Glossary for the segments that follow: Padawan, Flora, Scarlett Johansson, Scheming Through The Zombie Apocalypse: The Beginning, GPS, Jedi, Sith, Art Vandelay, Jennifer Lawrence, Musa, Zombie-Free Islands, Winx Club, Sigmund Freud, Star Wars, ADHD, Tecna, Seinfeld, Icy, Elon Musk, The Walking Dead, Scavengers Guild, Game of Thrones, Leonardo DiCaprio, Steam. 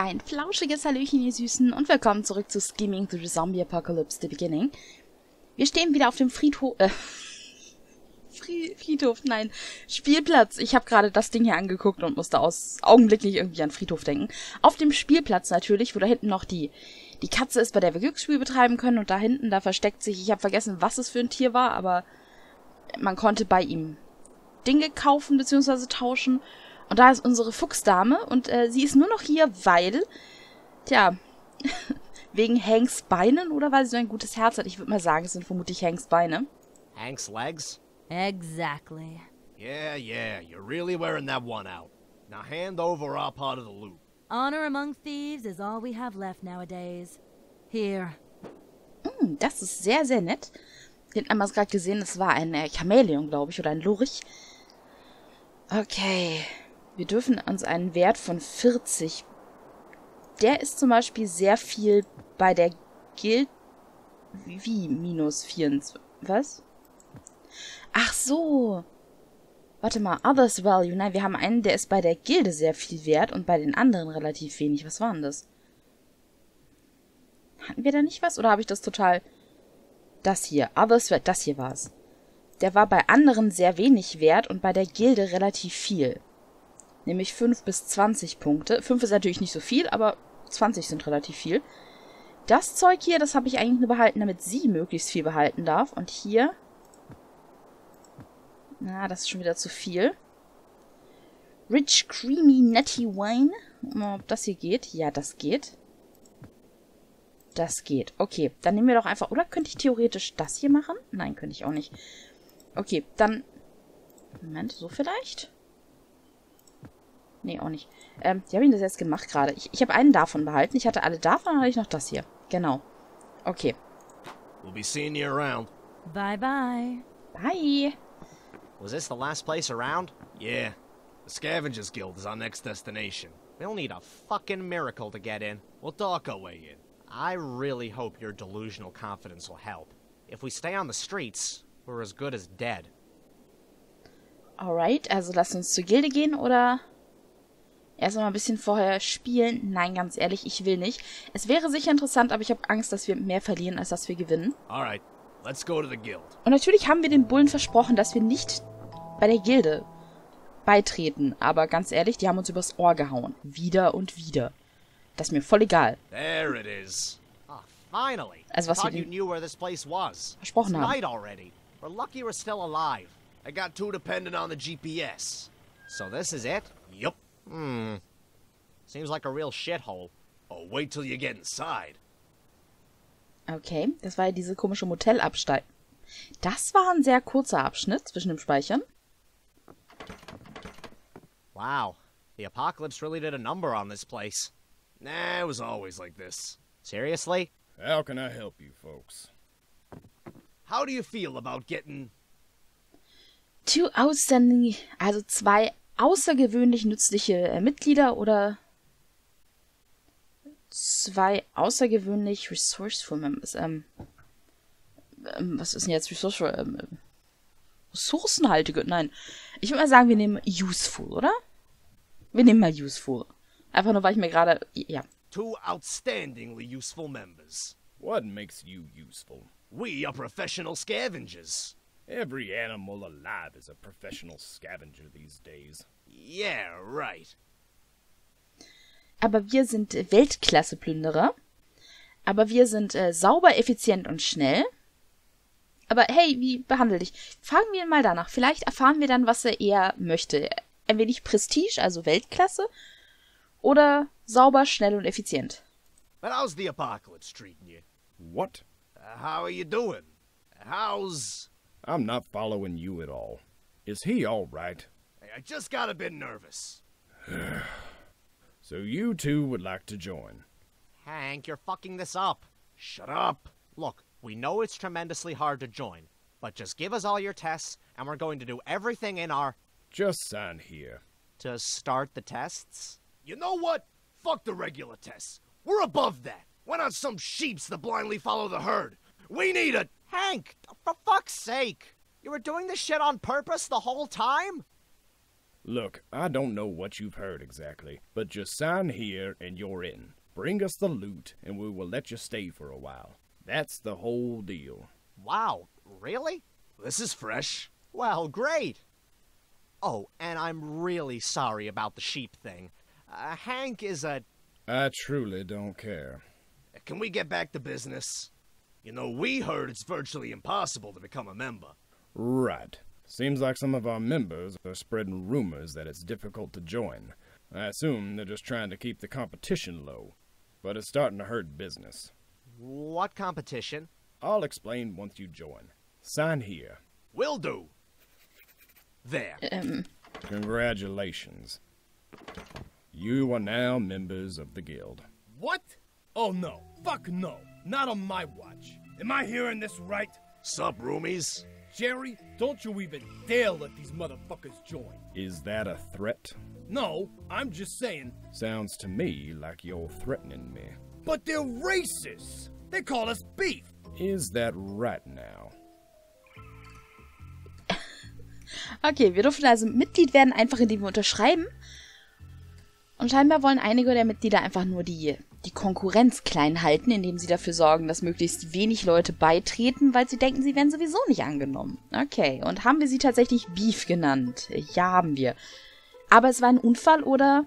Ein flauschiges Hallöchen, ihr Süßen, und willkommen zurück zu Scheming Through The Zombie Apocalypse: The Beginning. Wir stehen wieder auf dem Spielplatz. Ich habe gerade das Ding hier angeguckt und musste augenblicklich irgendwie an Friedhof denken. Auf dem Spielplatz natürlich, wo da hinten noch die Katze ist, bei der wir Glücksspiel betreiben können. Und da hinten, da versteckt sich, ich habe vergessen, was es für ein Tier war, aber man konnte bei ihm Dinge kaufen bzw. tauschen. Und da ist unsere Fuchsdame und sie ist nur noch hier, weil, tja, wegen Hanks Beinen oder weil sie so ein gutes Herz hat. Ich würde mal sagen, es sind vermutlich Hanks Beine. Hanks legs? Exactly. Yeah, yeah, you're really wearing that one out. Now hand over our part of the loot. Honor among thieves is all we have left nowadays. Here. Das ist sehr, sehr nett. Hinten haben wir es gerade gesehen, das war ein Chamäleon, glaube ich, oder ein Lurch. Okay. Wir dürfen uns einen Wert von 40. Der ist zum Beispiel sehr viel bei der Guild. Wie? Minus 24. Was? Ach so. Warte mal. Others Value. Nein, wir haben einen, der ist bei der Gilde sehr viel wert und bei den anderen relativ wenig. Was war denn das? Hatten wir da nicht was? Oder habe ich das total... Das hier. Others Value. Das hier war es. Der war bei anderen sehr wenig wert und bei der Gilde relativ viel. Nämlich 5 bis 20 Punkte. 5 ist natürlich nicht so viel, aber 20 sind relativ viel. Das Zeug hier, das habe ich eigentlich nur behalten, damit sie möglichst viel behalten darf. Und hier... Na, das ist schon wieder zu viel. Rich, creamy, nutty wine. Ob das hier geht? Ja, das geht. Das geht. Okay, dann nehmen wir doch einfach... Oder könnte ich theoretisch das hier machen? Nein, könnte ich auch nicht. Okay, dann... Moment, so vielleicht... Nee, auch nicht. Die habe ich das jetzt gemacht gerade. Ich habe einen davon behalten. Ich hatte alle davon, dann hatte ich noch das hier. Genau. Okay. We'll be seeing you around. Bye bye. Bye. Was this the last place around? Yeah. The Scavengers Guild is our next destination. We'll need a fucking miracle to get in. We'll talk our way in. I really hope your delusional confidence will help. If we stay on the streets, we're as good as dead. Alright, also lasst uns zur Gilde gehen, oder... Erst mal ein bisschen vorher spielen. Nein, ganz ehrlich, ich will nicht. Es wäre sicher interessant, aber ich habe Angst, dass wir mehr verlieren, als dass wir gewinnen. Alright, let's go to the guild. Und natürlich haben wir den Bullen versprochen, dass wir nicht bei der Gilde beitreten. Aber ganz ehrlich, die haben uns übers Ohr gehauen. Wieder und wieder. Das ist mir voll egal. There it is. Oh, finally. Also was wir versprochen haben. We're lucky we're still alive. I got too dependent on the GPS. So this is it? Yup. Seems like a real shithole. Oh, wait till you get inside. Okay, das war ja diese komische Motelabsteig. Das war ein sehr kurzer Abschnitt zwischen dem Speichern. Wow, the apocalypse really did a number on this place. Nah, it was always like this. Seriously? How can I help you folks? How do you feel about getting... Two outstanding... Also zwei... außergewöhnlich nützliche Mitglieder oder zwei außergewöhnlich resourceful Members. Was ist denn jetzt resourceful? Ressourcenhaltige? Nein. Ich würde mal sagen, wir nehmen useful, oder? Wir nehmen mal useful. Einfach nur, weil ich mir gerade... Ja. Two outstandingly useful members. What makes you useful? We are professional scavengers. Every animal alive is a professional scavenger these days. Yeah, right. Aber wir sind Weltklasse-Plünderer. Aber wir sind sauber, effizient und schnell. Aber hey, wie behandelt dich? Fragen wir ihn mal danach. Vielleicht erfahren wir dann, was er eher möchte. Ein wenig Prestige, also Weltklasse. Oder sauber, schnell und effizient. But how's the apocalypse treating you? What? How are you doing? How's... I'm not following you at all. Is he all right? Hey, I just got a bit nervous. So you two would like to join? Hank, you're fucking this up. Shut up. Look, we know it's tremendously hard to join, but just give us all your tests, and we're going to do everything in our... Just sign here. To start the tests? You know what? Fuck the regular tests. We're above that. We're not some sheeps that blindly follow the herd. We need a... Hank, for fuck's sake! You were doing this shit on purpose the whole time? Look, I don't know what you've heard exactly, but just sign here and you're in. Bring us the loot and we will let you stay for a while. That's the whole deal. Wow, really? This is fresh. Well, great. Oh, and I'm really sorry about the sheep thing. Hank is a... I truly don't care. Can we get back to business? You know, we heard it's virtually impossible to become a member. Right. Seems like some of our members are spreading rumors that it's difficult to join. I assume they're just trying to keep the competition low, but it's starting to hurt business. What competition? I'll explain once you join. Sign here. Will do. There. Congratulations. You are now members of the guild. What? Oh no. Fuck no. Not on my watch. Am I hearing this right? Sup, roomies? Jerry, don't you even dare let these motherfuckers join. Is that a threat? No, I'm just saying. Sounds to me like you're threatening me. But they're racist! They call us beef! Is that right now? Okay, wir dürfen also Mitglied werden, einfach indem wir unterschreiben. Und scheinbar wollen einige der Mitglieder einfach nur die Konkurrenz klein halten, indem sie dafür sorgen, dass möglichst wenig Leute beitreten, weil sie denken, sie werden sowieso nicht angenommen. Okay, und haben wir sie tatsächlich Beef genannt? Ja, haben wir. Aber es war ein Unfall oder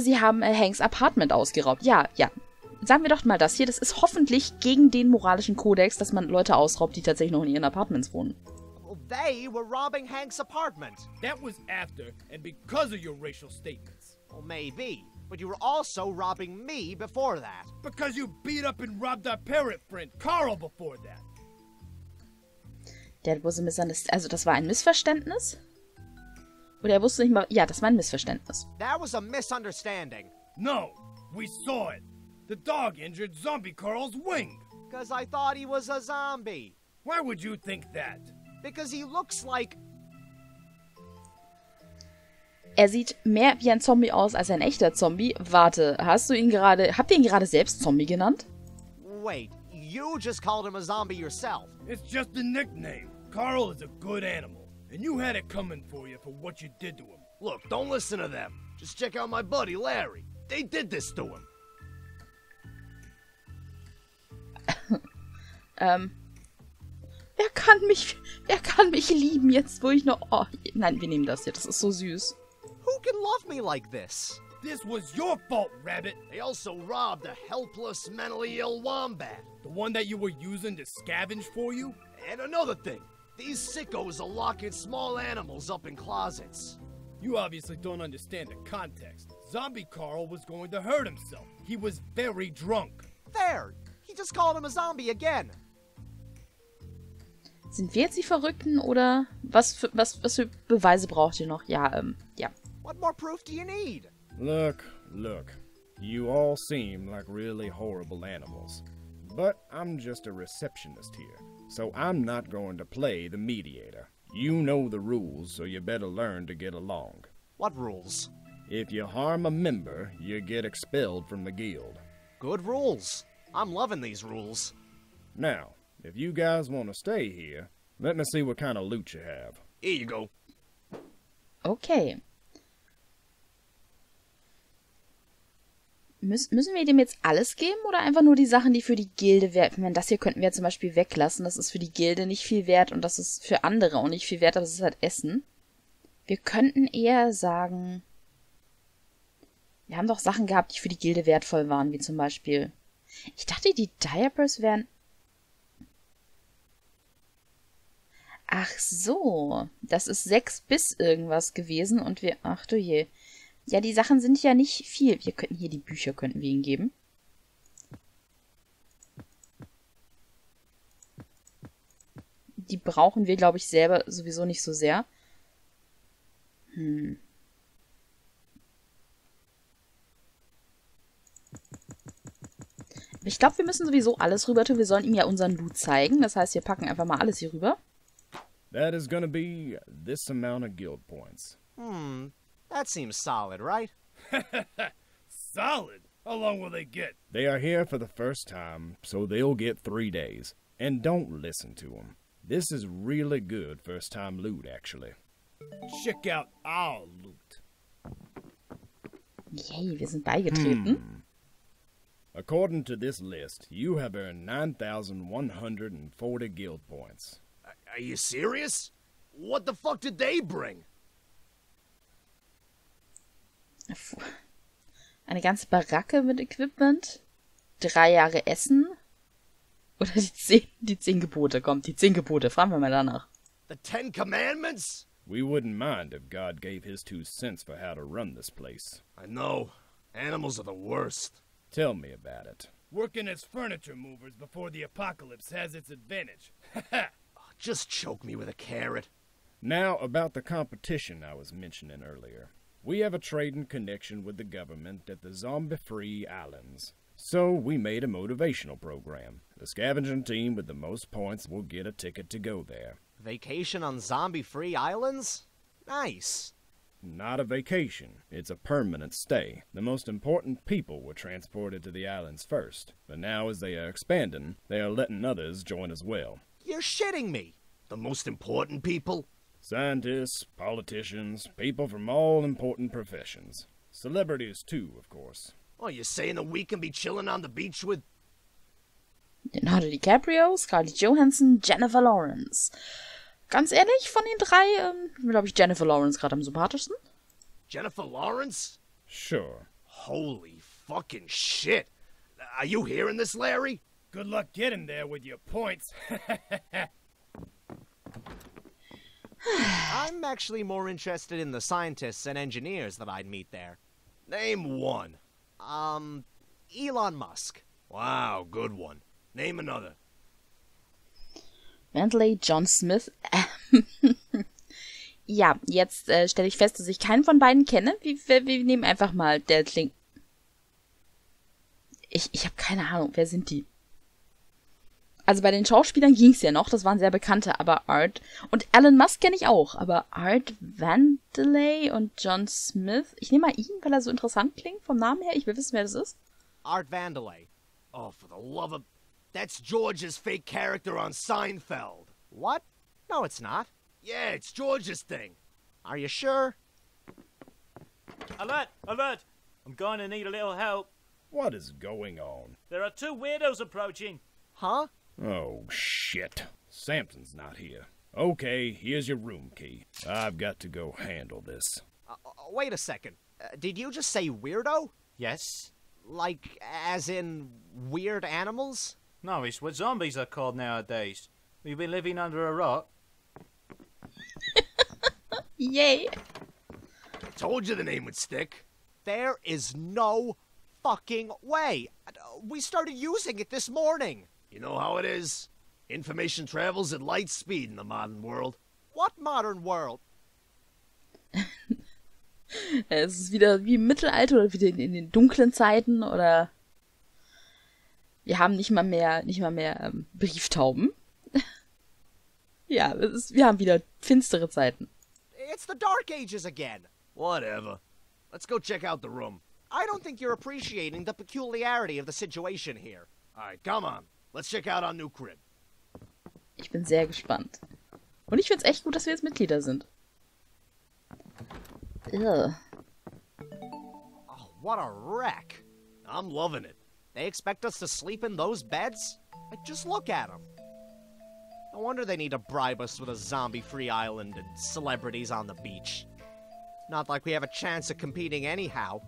sie haben Hanks Apartment ausgeraubt. Ja, ja. Sagen wir doch mal das hier. Das ist hoffentlich gegen den moralischen Kodex, dass man Leute ausraubt, die tatsächlich noch in ihren Apartments wohnen. They were robbing Hank's apartment. That was after and because of your racial statements. Well, maybe, but you were also robbing me before that. Because you beat up and robbed our parrot friend Carl before that. That was a misunderstanding. Also, das war ein Missverständnis? Oder er wusste nicht mal. Ja, das war ein Missverständnis. That was a misunderstanding. No, we saw it. The dog injured zombie Carl's wing. Because I thought he was a zombie. Why would you think that? Because he looks like... Er sieht mehr wie ein Zombie aus als ein echter Zombie. Warte, habt ihr ihn gerade selbst Zombie genannt? Wait, you just called him a zombie yourself. It's just a nickname. Carl is a good animal, and you had it coming for you for what you did to him. Look, don't listen to them. Just check out my buddy Larry. They did this to him. Wer kann mich lieben jetzt, wo ich noch... Oh, nein, wir nehmen das hier. Das ist so süß. Who can love me like this? This was your fault, Rabbit. They also robbed a helpless, mentally ill wombat. The one that you were using to scavenge for you? And another thing. These sickos are locking small animals up in closets. You obviously don't understand the context. Zombie Carl was going to hurt himself. He was very drunk. There! He just called him a zombie again. Sind wir jetzt die Verrückten oder was für Beweise braucht ihr noch? Ja, ja. What more proof do you need? Look. You all seem like really horrible animals. But I'm just a receptionist here. So I'm not going to play the mediator. You know the rules, so you better learn to get along. What rules? If you harm a member, you get expelled from the guild. Good rules. I'm loving these rules. Now, if you guys want to stay here, let me see what kind of loot you have. Here you go. Okay. Müssen wir dem jetzt alles geben oder einfach nur die Sachen, die für die Gilde wert sind? Ich meine, das hier könnten wir zum Beispiel weglassen. Das ist für die Gilde nicht viel wert und das ist für andere auch nicht viel wert, aber das ist halt Essen. Wir könnten eher sagen... Wir haben doch Sachen gehabt, die für die Gilde wertvoll waren, wie zum Beispiel... Ich dachte, die Diapers wären... Ach so, das ist 6 bis irgendwas gewesen und wir... Ach du je. Ja, die Sachen sind ja nicht viel. Wir könnten hier die Bücher, könnten wir ihnen geben. Die brauchen wir, glaube ich, selber sowieso nicht so sehr. Ich glaube, wir müssen sowieso alles rüber tun. Wir sollen ihm ja unseren Loot zeigen. Das heißt, wir packen einfach mal alles hier rüber. That is gonna be this amount of guild points. That seems solid, right? Solid? How long will they get? They are here for the first time, so they'll get 3 days. And don't listen to them. This is really good first-time loot, actually. Check out all loot. Yay, wir sind beigetreten. According to this list, you have earned 9,140 guild points. Are you serious? What the fuck did they bring? Eine ganze Baracke mit Equipment, 3 Jahre Essen oder die zehn Gebote. Kommt, die 10 Gebote. Fragen wir mal danach. The 10 Commandments? We wouldn't mind if God gave his 2 cents for how to run this place. I know. Animals are the worst. Tell me about it. Working as furniture movers before the apocalypse has its advantage. Just choke me with a carrot. Now about the competition I was mentioning earlier. We have a trading connection with the government at the Zombie-Free Islands. So we made a motivational program. The scavenging team with the most points will get a ticket to go there. Vacation on Zombie-Free Islands? Nice. Not a vacation. It's a permanent stay. The most important people were transported to the islands first. But now as they are expanding, they are letting others join as well. You're shitting me. The most important people? Scientists, politicians, people from all important professions. Celebrities too, of course. Oh, you're saying that we can be chilling on the beach with... Leonardo DiCaprio, Scarlett Johansson, Jennifer Lawrence. Ganz ehrlich, von den 3, glaube ich, Jennifer Lawrence gerade am sympathischsten. Jennifer Lawrence? Sure. Holy fucking shit. Are you hearing this, Larry? Good luck getting there with your points. I'm actually more interested in the scientists and engineers that I'd meet there. Name one. Elon Musk. Wow, good one. Name another. Vandelay, John Smith. Ja, jetzt stelle ich fest, dass ich keinen von beiden kenne. Wir nehmen einfach mal, der klingt... Ich habe keine Ahnung, wer sind die? Also bei den Schauspielern ging es ja noch, das waren sehr bekannte, aber Art... Und Elon Musk kenne ich auch, aber Art Vandelay und John Smith... Ich nehme mal ihn, weil er so interessant klingt vom Namen her. Ich will wissen, wer das ist. Art Vandelay. Oh, for the love of... That's George's fake character on Seinfeld. What? No, it's not. Yeah, it's George's thing. Are you sure? Alert! Alert! I'm going to need a little help. What is going on? There are 2 weirdos approaching. Huh? Oh, shit. Samson's not here. Okay, here's your room key. I've got to go handle this. Wait a second. Did you just say weirdo? Yes. Like, as in weird animals? No, it's what zombies are called nowadays. We've been living under a rock. Yay. I told you the name would stick. There is no fucking way. We started using it this morning. You know how it is? Information travels at light speed in the modern world. What modern world? Es ist wieder wie im Mittelalter oder wieder in den dunklen Zeiten oder... Wir haben nicht mal mehr Brieftauben. Ja, wir haben wieder finstere Zeiten. It's the Dark Ages again. Whatever. Let's go check out the room. I don't think you're appreciating the peculiarity of the situation here. Alright, come on. Let's check out our new crib. Ich bin sehr gespannt. Und ich find's echt gut, dass wir jetzt Mitglieder sind. Ugh. Oh, what a wreck. I'm loving it. They expect us to sleep in those beds? Like, just look at them. No wonder they need to bribe us with a zombie-free island and celebrities on the beach. Not like we have a chance of competing anyhow.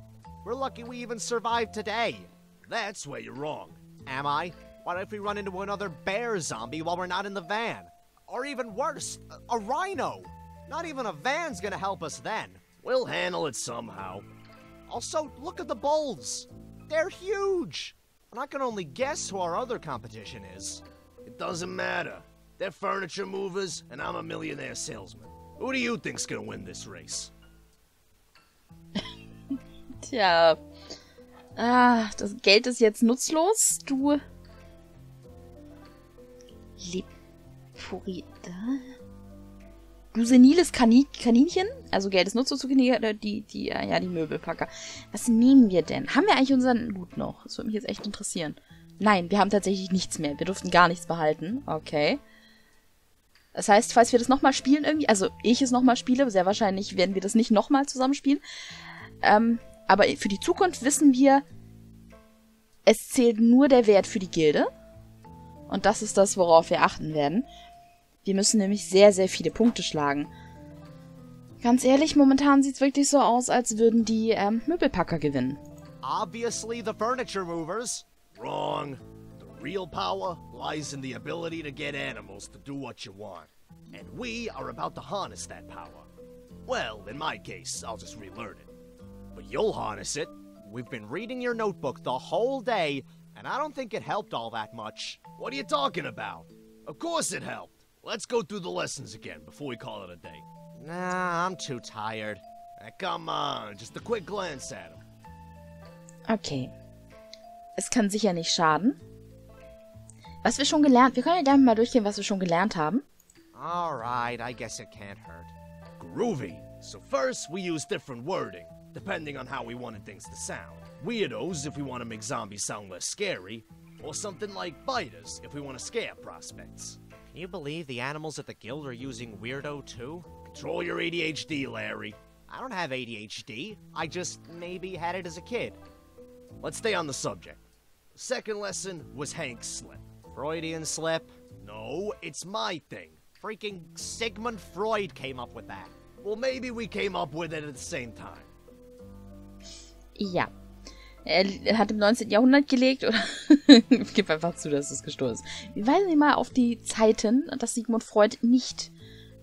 We're lucky we even survived today. That's where you're wrong. Am I? What if we run into another bear zombie while we're not in the van? Or even worse, a rhino. Not even a van's gonna help us then. We'll handle it somehow. Also, look at the bowls. They're huge. And I can only guess who our other competition is. It doesn't matter. They're furniture movers, and I'm a millionaire salesman. Who do you think's gonna win this race? Tja. Ah, das Geld ist jetzt nutzlos. Du... Leporida... Du seniles Kaninchen? Also Geld ist nutzlos zu die Möbelpacker. Was nehmen wir denn? Haben wir eigentlich unseren Loot noch? Das würde mich jetzt echt interessieren. Nein, wir haben tatsächlich nichts mehr. Wir durften gar nichts behalten. Okay. Das heißt, falls wir das nochmal spielen irgendwie, also ich es nochmal spiele, sehr wahrscheinlich werden wir das nicht nochmal zusammenspielen. Aber für die Zukunft wissen wir, es zählt nur der Wert für die Gilde. Und das ist das, worauf wir achten werden. Wir müssen nämlich sehr, sehr viele Punkte schlagen. Ganz ehrlich, momentan sieht es wirklich so aus, als würden die Möbelpacker gewinnen. Obviously the furniture movers. Wrong. The real power lies in the ability to get animals to do what you want. And we are about to harness that power. Well, in my case, I'll just relearn it. But you'll harness it. We've been reading your notebook the whole day, and I don't think it helped all that much. What are you talking about? Of course it helped. Let's go through the lessons again before we call it a day. Nah, I'm too tired. Come on, just a quick glance at him. Okay. Es kann sicher nicht schaden. Was wir schon gelernt... Wir können ja gerne mal durchgehen, was wir schon gelernt haben. Alright, I guess it can't hurt. Groovy. So first, we use different wording, depending on how we wanted things to sound. Weirdos, if we want to make zombies sound less scary. Or something like biters, if we want to scare prospects. Can you believe the animals at the guild are using weirdo too? Control your ADHD, Larry. I don't have ADHD. I just maybe had it as a kid. Let's stay on the subject. The second lesson was Hank's slip. Freudian slip? No, it's my thing. Freaking Sigmund Freud came up with that. Well, maybe we came up with it at the same time. Ja. Hat im 19. Jahrhundert gelegt, oder? Gib einfach zu, dass es gestohlen ist. Wir weisen mal auf die Zeiten, dass Sigmund Freud nicht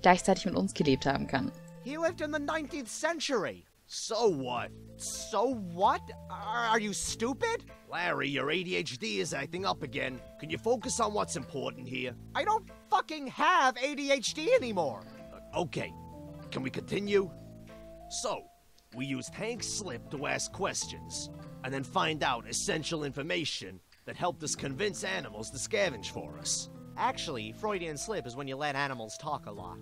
gleichzeitig mit uns gelebt haben kann. He lived in the 19th century. So what? So what? Are you stupid? Larry, your ADHD is acting up again. Can you focus on what's important here? I don't fucking have ADHD anymore. Okay, can we continue? So, we used Hank's slip to ask questions and then find out essential information that helped us convince animals to scavenge for us. Actually, Freudian slip is when you let animals talk a lot,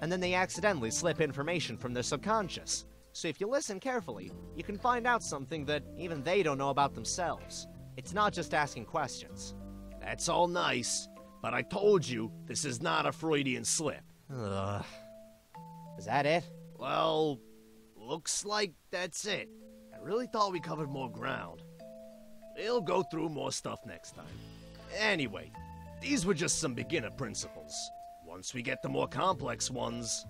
and then they accidentally slip information from their subconscious. So if you listen carefully, you can find out something that even they don't know about themselves. It's not just asking questions. That's all nice, but I told you, this is not a Freudian slip. Ugh. Is that it? Well, looks like that's it. I really thought we covered more ground. We'll go through more stuff next time. Anyway, these were just some beginner principles. Once we get to more complex ones,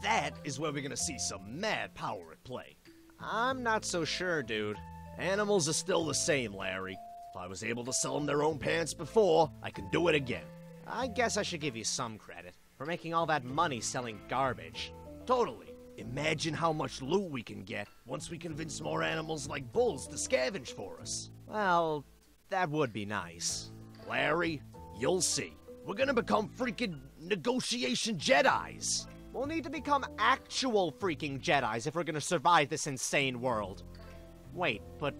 that is where we're gonna see some mad power at play. I'm not so sure, dude. Animals are still the same, Larry. If I was able to sell them their own pants before, I can do it again. I guess I should give you some credit for making all that money selling garbage. Totally. Imagine how much loot we can get once we convince more animals like bulls to scavenge for us. Well, that would be nice. Larry, you'll see. We're gonna become freaking negotiation Jedis. We'll need to become actual freaking Jedis if we're gonna survive this insane world. Wait, but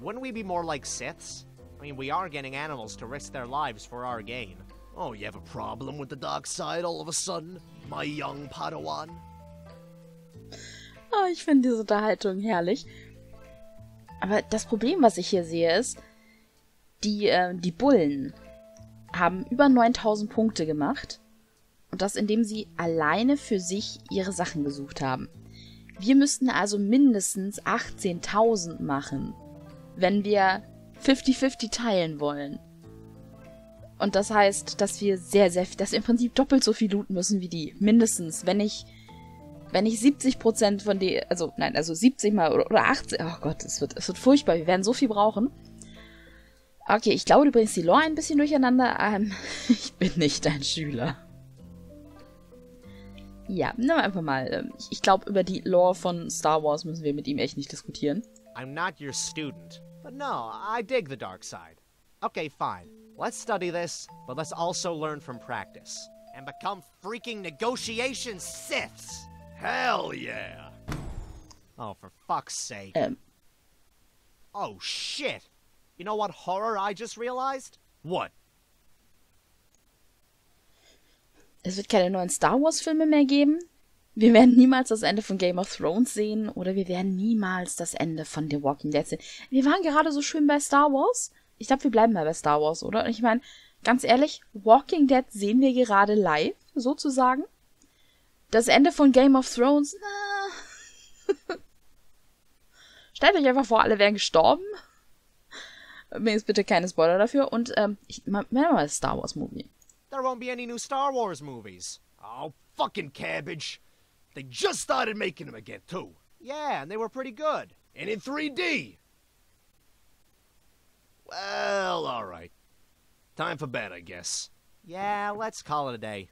wouldn't we be more like Siths? I mean, we are getting animals to risk their lives for our gain. Oh, you have a problem with the dark side all of a sudden, my young Padawan? Oh, ich finde diese Unterhaltung herrlich. Aber das Problem, was ich hier sehe, ist, die Bullen haben über 9000 Punkte gemacht. Und das, indem sie alleine für sich ihre Sachen gesucht haben. Wir müssten also mindestens 18.000 machen, wenn wir 50-50 teilen wollen. Und das heißt, dass wir dass wir im Prinzip doppelt so viel looten müssen wie die. Mindestens, wenn ich 70% von die, also, nein, also 70 mal oder 80, oh Gott, es wird furchtbar, wir werden so viel brauchen. Okay, ich glaube, du bringst die Lore ein bisschen durcheinander. Ich bin nicht dein Schüler. Ja, nehmen wir einfach mal. Ich glaube, über die Lore von Star Wars müssen wir mit ihm echt nicht diskutieren. I'm not your student, but no, I dig the dark side. Okay, fine. Let's study this, but let's also learn from practice. And become freaking negotiation Siths! Hell yeah! Oh, for fuck's sake. Oh, shit! You know what horror I just realized? What? Es wird keine neuen Star Wars-Filme mehr geben. Wir werden niemals das Ende von Game of Thrones sehen. Oder wir werden niemals das Ende von The Walking Dead sehen. Wir waren gerade so schön bei Star Wars. Ich glaube, wir bleiben mal bei Star Wars, oder? Und ich meine, Ganz ehrlich, Walking Dead sehen wir gerade live, sozusagen. Das Ende von Game of Thrones, na. Stellt euch einfach vor, alle wären gestorben. Mir ist bitte keine Spoiler dafür. Und ich meine mal Star Wars Movie. There won't be any new Star Wars movies. Oh, fucking cabbage. They just started making them again, too. Yeah, and they were pretty good. And in 3D. Well, all right. Time for bed, I guess. Yeah, let's call it a day.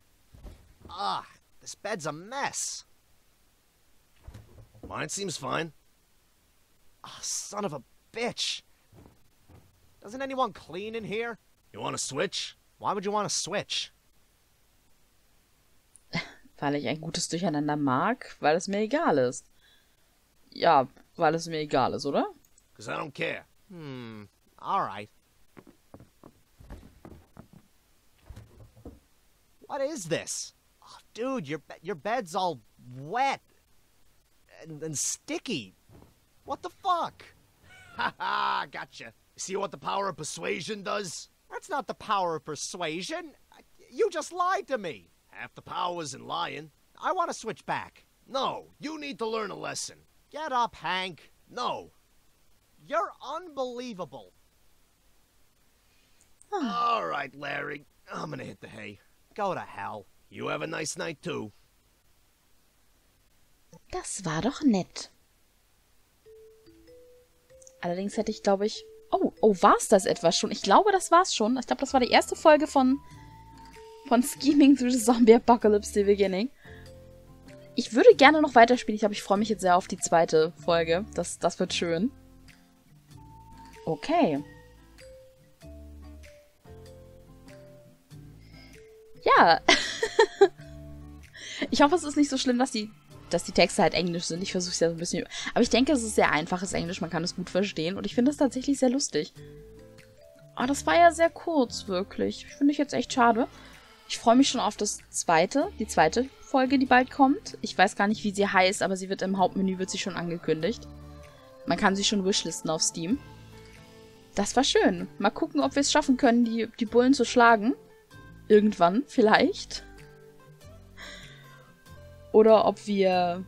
Ah, this bed's a mess. Mine seems fine. Ah, son of a bitch. Doesn't anyone clean in here? You want to switch? Why would you want to switch? Weil ich ein gutes Durcheinander mag, weil es mir egal ist. Ja, weil es mir egal ist, oder? Because I don't care. Hmm, all right. What is this? Oh, dude, your bed's all wet and sticky. What the fuck? Haha, gotcha. See what the power of persuasion does? That's not the power of persuasion. You just lied to me. Half the power's in lying. I want to switch back. No, you need to learn a lesson. Get up, Hank. No. You're unbelievable. All right, Larry. I'm gonna hit the hay. Go to hell. You have a nice night too. Das war doch nett. Allerdings hätte ich, glaube ich... Oh, war's das etwas schon? Ich glaube, das war's schon. Ich glaube, das war die erste Folge von Scheming Through The Zombie Apocalypse: The Beginning. Ich würde gerne noch weiterspielen. Ich glaube, ich freue mich jetzt sehr auf die zweite Folge. Das wird schön. Okay. Ja. Ich hoffe, es ist nicht so schlimm, dass die Texte halt Englisch sind. Ich versuche es ja so ein bisschen... Aber ich denke, es ist sehr einfaches Englisch. Man kann es gut verstehen. Und ich finde es tatsächlich sehr lustig. Aber das war ja sehr kurz, wirklich. Finde ich jetzt echt schade. Ich freue mich schon auf die zweite Folge, die bald kommt. Ich weiß gar nicht, wie sie heißt, aber sie wird im Hauptmenü schon angekündigt. Man kann sie schon wishlisten auf Steam. Das war schön. Mal gucken, ob wir es schaffen können, die Bullen zu schlagen. Irgendwann, vielleicht. Oder ob wir...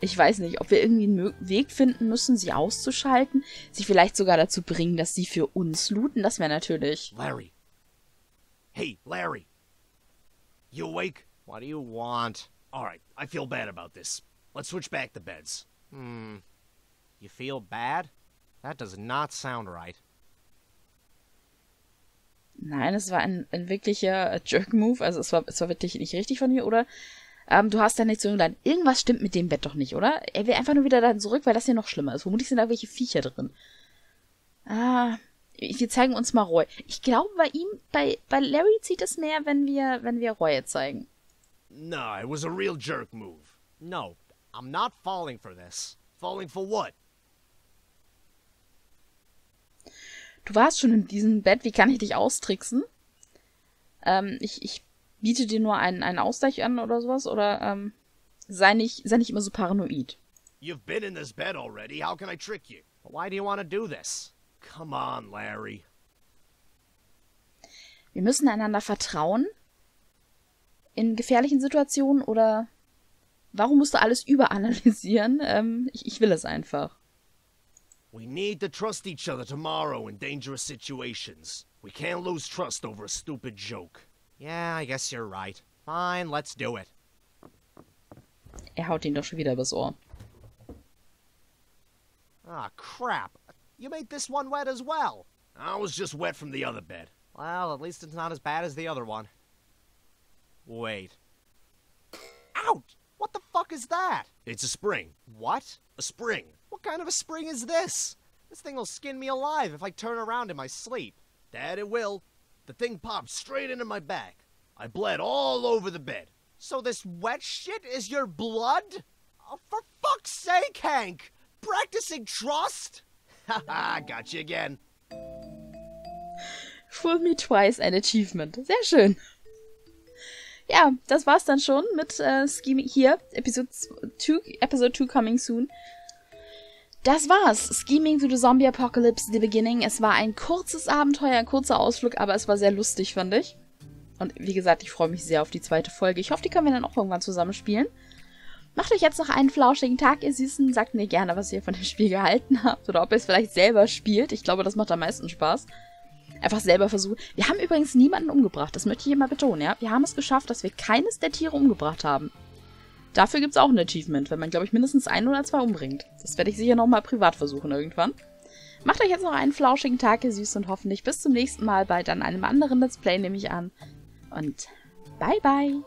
Ich weiß nicht, ob wir irgendwie einen Weg finden müssen, sie auszuschalten. Sie vielleicht sogar dazu bringen, dass sie für uns looten. Das wäre natürlich... Larry. Hey, Larry. You awake? What do you want? Alright, I feel bad about this. Let's switch back the beds. Hmm. You feel bad? That does not sound right. Nein, es war ein wirklicher Jerk-Move. Also es war wirklich nicht richtig von mir, oder? Du hast ja nichts zu tun. Irgendwas stimmt mit dem Bett doch nicht, oder? Er will einfach nur wieder da zurück, weil das hier noch schlimmer ist. Vermutlich sind da welche Viecher drin. Ah, wir zeigen uns mal Reue. Ich glaube, bei Larry zieht es mehr, wenn wir Reue zeigen. No, it was a real jerk-Move. No, I'm not falling for this. Falling for what? Du warst schon in diesem Bett, wie kann ich dich austricksen? Ich biete dir nur einen Ausgleich an oder sowas, oder sei nicht immer so paranoid. You've been in this bed already. How can I trick you? Why do you want to do this? Come on, Larry. Wir müssen einander vertrauen in gefährlichen Situationen, oder warum musst du alles überanalysieren? Ich will es einfach. We need to trust each other tomorrow in dangerous situations. We can't lose trust over a stupid joke. Yeah, I guess you're right. Fine, let's do it. Er haut ihn doch schon wieder übers Ohr. Ah, crap. You made this one wet as well. I was just wet from the other bed. Well, at least it's not as bad as the other one. Wait. Ouch! What the fuck is that? It's a spring. What? A spring. What kind of a spring is this? This thing will skin me alive if I turn around in my sleep. That it will. The thing popped straight into my back. I bled all over the bed. So this wet shit is your blood? Oh, for fuck's sake, Hank! Practicing trust? Haha, got you again. Fool me twice, an achievement. Sehr schön. Ja, das war's dann schon mit Scheming hier. Episode 2 coming soon. Das war's. Scheming Through The Zombie Apocalypse: The Beginning. Es war ein kurzes Abenteuer, ein kurzer Ausflug, aber es war sehr lustig, fand ich. Und wie gesagt, ich freue mich sehr auf die zweite Folge. Ich hoffe, die können wir dann auch irgendwann zusammenspielen. Macht euch jetzt noch einen flauschigen Tag, ihr Süßen. Sagt mir gerne, was ihr von dem Spiel gehalten habt oder ob ihr es vielleicht selber spielt. Ich glaube, das macht am meisten Spaß. Einfach selber versuchen. Wir haben übrigens niemanden umgebracht. Das möchte ich hier mal betonen, ja. Wir haben es geschafft, dass wir keines der Tiere umgebracht haben. Dafür gibt es auch ein Achievement, wenn man, glaube ich, mindestens 1 oder 2 umbringt. Das werde ich sicher nochmal privat versuchen irgendwann. Macht euch jetzt noch einen flauschigen Tag, ihr Süßen, und hoffentlich bis zum nächsten Mal bei dann einem anderen Let's Play, nehme ich an. Und bye bye!